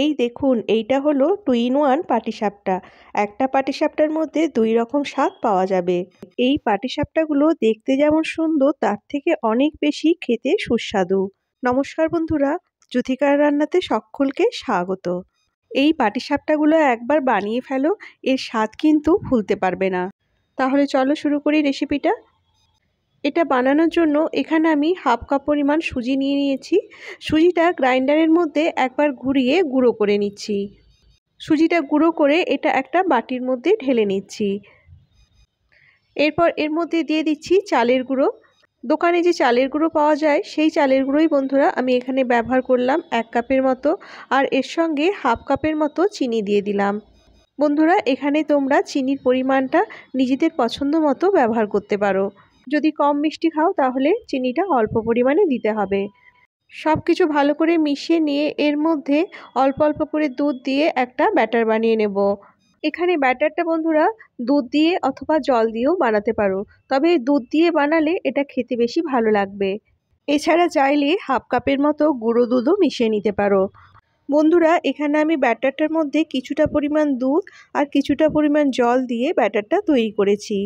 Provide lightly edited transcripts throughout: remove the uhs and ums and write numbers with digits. এই দেখুন এইটা হলো 2 in 1 পাটিসাপটা। একটা পাটিসাপটার মধ্যে 2 রকম স্বাদ পাওয়া যাবে। এই পাটিসাপটাগুলো দেখতে যেমন সুন্দর, তার থেকে অনেক বেশি খেতে সুস্বাদু। নমস্কার বন্ধুরা, জুথিকার রান্নাতে সকলকে স্বাগত। এই পাটিসাপটাগুলো একবার বানিয়ে ফেলো, এর স্বাদ কিন্তু ভুলতে পারবে না। তাহলে চলো শুরু করি রেসিপিটা। এটা বানানোর জন্য এখানে আমি হাফ কাপ পরিমাণ সুজি নিয়ে নিয়েছি। সুজিটা গ্রাইন্ডারের মধ্যে একবার ঘুরিয়ে গুঁড়ো করে নিচ্ছি। সুজিটা গুঁড়ো করে এটা একটা বাটির মধ্যে ঢেলে নিচ্ছি। এরপর এর মধ্যে দিয়ে দিচ্ছি চালের গুঁড়ো। দোকানে যে চালের গুঁড়ো পাওয়া যায় সেই চালের গুঁড়োই বন্ধুরা আমি এখানে ব্যবহার করলাম 1 কাপের মতো, আর এর সঙ্গে হাফ কাপের মতো চিনি দিয়ে দিলাম। বন্ধুরা এখানে তোমরা চিনির পরিমাণটা নিজেদের পছন্দ মতো ব্যবহার করতে পারো। যদি কম মিষ্টি খাও তাহলে চিনিটা অল্প পরিমাণে দিতে হবে। সব কিছু ভালো করে মিশিয়ে নিয়ে এর মধ্যে অল্প অল্প করে দুধ দিয়ে একটা ব্যাটার বানিয়ে নেব। এখানে ব্যাটারটা বন্ধুরা দুধ দিয়ে অথবা জল দিয়েও বানাতে পারো, তবে দুধ দিয়ে বানালে এটা খেতে বেশি ভালো লাগবে। এছাড়া চাইলে হাফ কাপের মতো গুঁড়ো দুধও মিশিয়ে নিতে পারো। বন্ধুরা এখানে আমি ব্যাটারটার মধ্যে কিছুটা পরিমাণ দুধ আর কিছুটা পরিমাণ জল দিয়ে ব্যাটারটা তৈরি করেছি।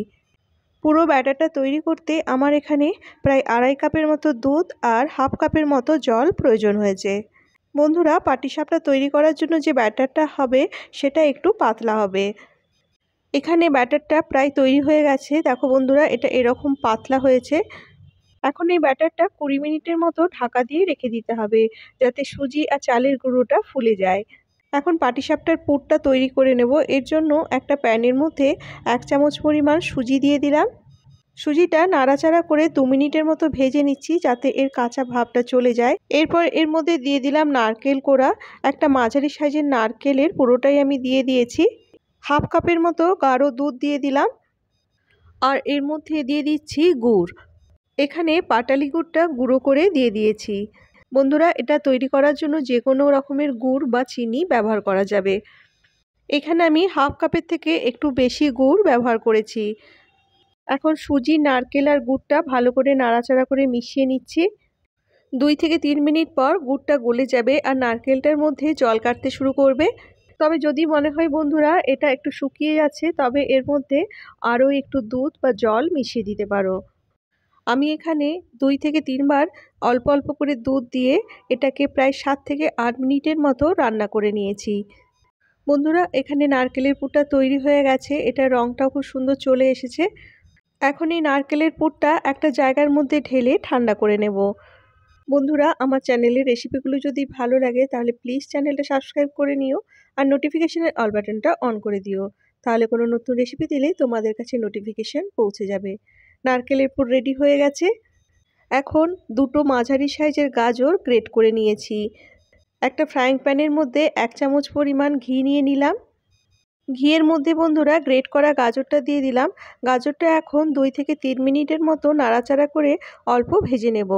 পুরো ব্যাটারটা তৈরি করতে আমার এখানে প্রায় 2.5 কাপের মতো দুধ আর হাফ কাপের মতো জল প্রয়োজন হয়েছে। বন্ধুরা পাটিসাপটা তৈরি করার জন্য যে ব্যাটারটা হবে সেটা একটু পাতলা হবে। এখানে ব্যাটারটা প্রায় তৈরি হয়ে গেছে। দেখো বন্ধুরা এটা এরকম পাতলা হয়েছে। এখন এই ব্যাটারটা 20 মিনিটের মতো ঢাকা দিয়ে রেখে দিতে হবে, যাতে সুজি আর চালের গুঁড়োটা ফুলে যায়। এখন পাটিসাপটার পুরটা তৈরি করে নেব। এর জন্য একটা প্যানের মধ্যে 1 চামচ পরিমাণ সুজি দিয়ে দিলাম। সুজিটা নাড়াচাড়া করে 2 মিনিটের মতো ভেজে নিচ্ছি, যাতে এর কাঁচা ভাবটা চলে যায়। এরপর এর মধ্যে দিয়ে দিলাম নারকেল কোড়া। একটা মাঝারি সাইজের নারকেলের পুরোটাই আমি দিয়ে দিয়েছি। হাফ কাপের মতো গাঢ় দুধ দিয়ে দিলাম, আর এর মধ্যে দিয়ে দিচ্ছি গুড়। এখানে পাটালি গুড়টা গুঁড়ো করে দিয়ে দিয়েছি। বন্ধুরা এটা তৈরি করার জন্য যে কোনো রকমের গুড় বা চিনি ব্যবহার করা যাবে। এখানে আমি হাফ কাপের থেকে একটু বেশি গুড় ব্যবহার করেছি। এখন সুজি, নারকেল আর গুড়টা ভালো করে নাড়াচাড়া করে মিশিয়ে নিচ্ছি। 2 থেকে 3 মিনিট পর গুড়টা গলে যাবে আর নারকেলটার মধ্যে জল কাটতে শুরু করবে। তবে যদি মনে হয় বন্ধুরা এটা একটু শুকিয়ে যাচ্ছে, তবে এর মধ্যে আরও একটু দুধ বা জল মিশিয়ে দিতে পারো। আমি এখানে 2 থেকে 3 বার অল্প অল্প করে দুধ দিয়ে এটাকে প্রায় 7 থেকে 8 মিনিটের মতো রান্না করে নিয়েছি। বন্ধুরা এখানে নারকেলের পুরটা তৈরি হয়ে গেছে, এটার রঙটাও খুব সুন্দর চলে এসেছে। এখন এই নারকেলের পুরটা একটা জায়গার মধ্যে ঢেলে ঠান্ডা করে নেব। বন্ধুরা আমার চ্যানেলের রেসিপিগুলো যদি ভালো লাগে তাহলে প্লিজ চ্যানেলটা সাবস্ক্রাইব করে নিও আর নোটিফিকেশানের অল বাটনটা অন করে দিও, তাহলে কোনো নতুন রেসিপি দিলে তোমাদের কাছে নোটিফিকেশান পৌঁছে যাবে। নারকেলের পুর রেডি হয়ে গেছে। এখন 2 মাঝারি সাইজের গাজর গ্রেট করে নিয়েছি। একটা ফ্রাইং প্যানের মধ্যে 1 চামচ পরিমাণ ঘি নিয়ে নিলাম। ঘিয়ের মধ্যে বন্ধুরা গ্রেট করা গাজরটা দিয়ে দিলাম। গাজরটা এখন 2 থেকে 3 মিনিটের মতো নাড়াচাড়া করে অল্প ভেজে নেব।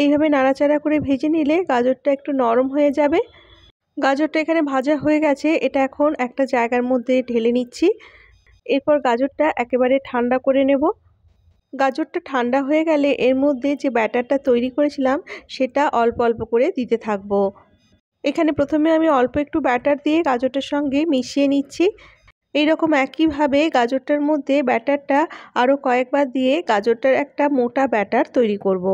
এইভাবে নাড়াচাড়া করে ভেজে নিলে গাজরটা একটু নরম হয়ে যাবে। গাজরটা এখানে ভাজা হয়ে গেছে, এটা এখন একটা জায়গার মধ্যে ঢেলে নিচ্ছি। এরপর গাজরটা একেবারে ঠান্ডা করে নেব। গাজরটা ঠান্ডা হয়ে গেলে এর মধ্যে যে ব্যাটারটা তৈরি করেছিলাম সেটা অল্প অল্প করে দিতে থাকব। এখানে প্রথমে আমি অল্প একটু ব্যাটার দিয়ে গাজরটার সঙ্গে মিশিয়ে নিচ্ছি। এইরকম একইভাবে গাজরটার মধ্যে ব্যাটারটা আরও কয়েকবার দিয়ে গাজরটার একটা মোটা ব্যাটার তৈরি করব।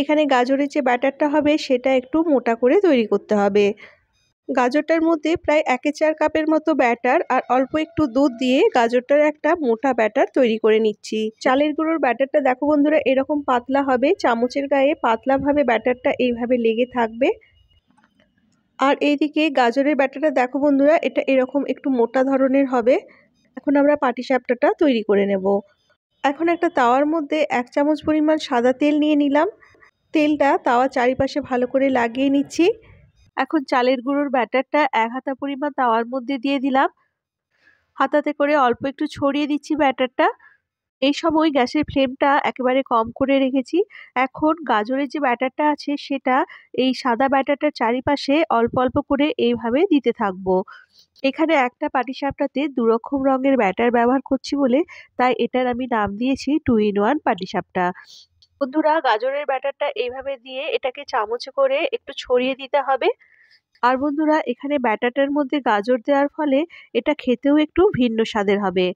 এখানে গাজরের যে ব্যাটারটা হবে সেটা একটু মোটা করে তৈরি করতে হবে। গাজরটার মধ্যে প্রায় 1/4 কাপের মতো ব্যাটার আর অল্প একটু দুধ দিয়ে গাজরটার একটা মোটা ব্যাটার তৈরি করে নিচ্ছি। চালের গুঁড়োর ব্যাটারটা দেখো বন্ধুরা এরকম পাতলা হবে, চামচের গায়ে পাতলাভাবে ব্যাটারটা এইভাবে লেগে থাকবে। আর এইদিকে গাজরের ব্যাটারটা দেখো বন্ধুরা এটা এরকম একটু মোটা ধরনের হবে। এখন আমরা পাটিসাপটাটা তৈরি করে নেব। এখন একটা তাওয়ার মধ্যে 1 চামচ পরিমাণ সাদা তেল নিয়ে নিলাম। তেলটা তাওয়া চারিপাশে ভালো করে লাগিয়ে নিচ্ছি। এখন চালের গুঁড়োর ব্যাটারটা 1 হাতা পরিমাণ তাওয়ার মধ্যে দিয়ে দিলাম। হাতাতে করে অল্প একটু ছড়িয়ে দিচ্ছি ব্যাটারটা। এই সময় গ্যাসের ফ্লেমটা একেবারে কম করে রেখেছি। এখন গাজরের যে ব্যাটারটা আছে সেটা এই সাদা ব্যাটারটার চারিপাশে অল্প অল্প করে এইভাবে দিতে থাকব। এখানে একটা পাটিসাপটাতে 2 রকম রঙের ব্যাটার ব্যবহার করছি বলে তাই এটার আমি নাম দিয়েছি 2 in 1 পাটিসাপটা। বন্ধুরা গাজরের ব্যাটারটা এইভাবে দিয়ে এটাকে চামচ করে একটু ছড়িয়ে দিতে হবে। और बंधुरा एखाने बैटाटार मध्य गाजर देওয়ার ফলে এটা খেতেও একটু ভিন্ন স্বাদের হবে।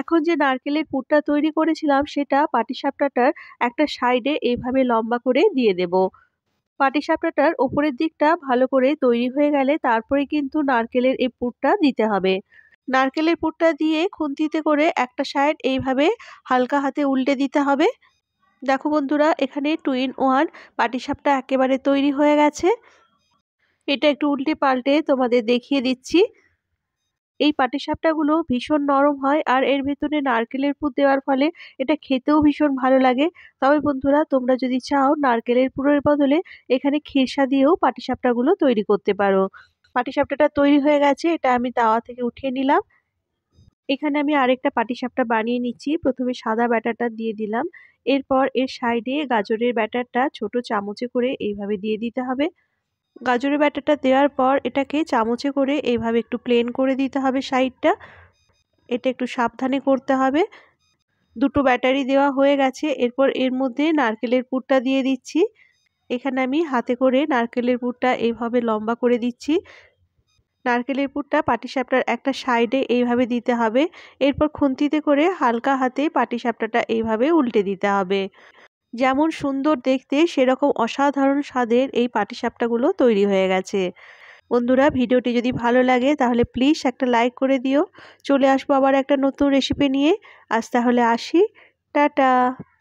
এখন যে নারকেলের পুরটা তৈরি করেছিলাম সেটা পাটিসাপটাটার একটা সাইডে এইভাবে লম্বা করে দিয়ে দেব। পাটিসাপটাটার উপরের দিকটা ভালো করে তৈরি হয়ে গেলে তারপরে কিন্তু নারকেলের এই পুরটা দিতে হবে। নারকেলের পুরটা দিয়ে খুন্তিতে করে একটা সাইড এইভাবে হালকা হাতে উল্টে দিতে হবে। দেখো বন্ধুরা এখানে 2-in-1 পাটিসাপটা একেবারে তৈরি হয়ে গেছে। এটা একটু উল্টে পাল্টে তোমাদের দেখিয়ে দিচ্ছি। এই পাটিসাপটাগুলো ভীষণ নরম হয় আর এর ভেতরে নারকেলের পুর দেওয়ার ফলে এটা খেতেও ভীষণ ভালো লাগে। তবে বন্ধুরা তোমরা যদি চাও নারকেলের পুরের বদলে এখানে খেসা দিয়েও পাটিসাপটাগুলো তৈরি করতে পারো। পাটিসাপটাটা তৈরি হয়ে গেছে, এটা আমি তাওয়া থেকে উঠিয়ে নিলাম। এখানে আমি আরেকটা পাটিসাপটা বানিয়ে নিচ্ছি। প্রথমে সাদা ব্যাটারটা দিয়ে দিলাম, এরপর এর সাইডে গাজরের ব্যাটারটা ছোট চামচে করে এইভাবে দিয়ে দিতে হবে। গাজরের ব্যাটারটা দেওয়ার পর এটাকে চামচে করে এইভাবে একটু প্লেন করে দিতে হবে সাইডটা। এটা একটু সাবধানে করতে হবে। দুটো ব্যাটারি দেওয়া হয়ে গেছে, এরপর এর মধ্যে নারকেলের পুরটা দিয়ে দিচ্ছি। এখানে আমি হাতে করে নারকেলের পুরটা এইভাবে লম্বা করে দিচ্ছি। নারকেলের পুরটা পাটিসাপটার একটা সাইডে এইভাবে দিতে হবে। এরপর খুন্তিতে করে হালকা হাতে পাটিসাপটাটা এইভাবে উল্টে দিতে হবে। যেমন সুন্দর দেখতে সেরকম অসাধারণ স্বাদের এই পাটিসাপটাগুলো তৈরি হয়ে গেছে। বন্ধুরা ভিডিওটি যদি ভালো লাগে তাহলে প্লিজ একটা লাইক করে দিও। চলে আসবো আবার একটা নতুন রেসিপি নিয়ে। আজ তাহলে আসি, টাটা।